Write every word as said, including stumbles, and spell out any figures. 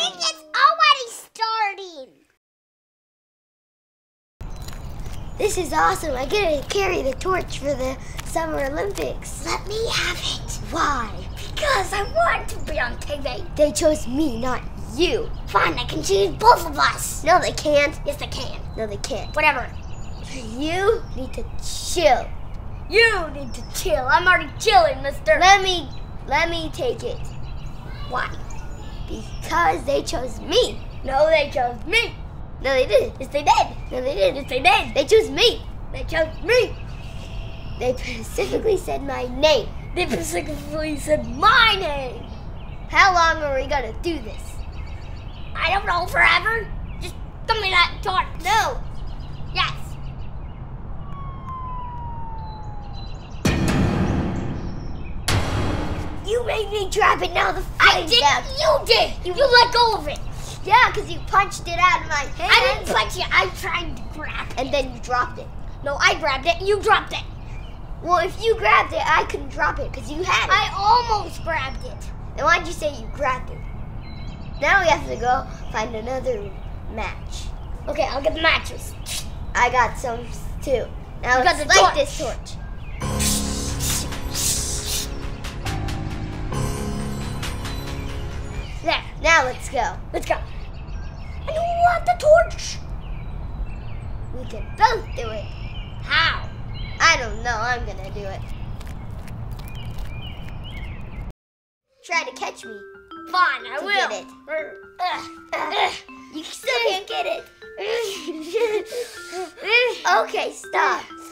think it's already starting. This is awesome. I get to carry the torch for the Summer Olympics. Let me have it. Why? Because I want to be on T V. They chose me, not you. Fine, I can choose both of us. No, they can't. Yes, they can. No, they can't. Whatever. You need to chill. You need to chill. I'm already chilling, mister. Let me, let me take it. Why? Because they chose me. No, they chose me. No, they didn't. Yes, they did. No, they didn't. Yes, they did. They chose me. They chose me. They specifically said my name. They specifically said my name. How long are we gonna do this? I don't know, forever? Just give me that torch. No. Yes. You made me drop it, now the flame's out. I didn't, you did. You, you let go of it. Yeah, because you punched it out of my hand. I didn't punch it, I tried to grab it. And then you dropped it. No, I grabbed it and you dropped it. Well, if you grabbed it, I couldn't drop it because you had it. I almost grabbed it. Then why'd you say you grabbed it? Now we have to go find another match. Okay, I'll get the matches. I got some too. Now let's light this torch. There. Now let's go. Let's go. I don't want the torch. We can both do it. How? I don't know. I'm gonna do it. Try to catch me. Fine, I will. Get it. Ugh. Ugh. You still can't get it. Okay, stop.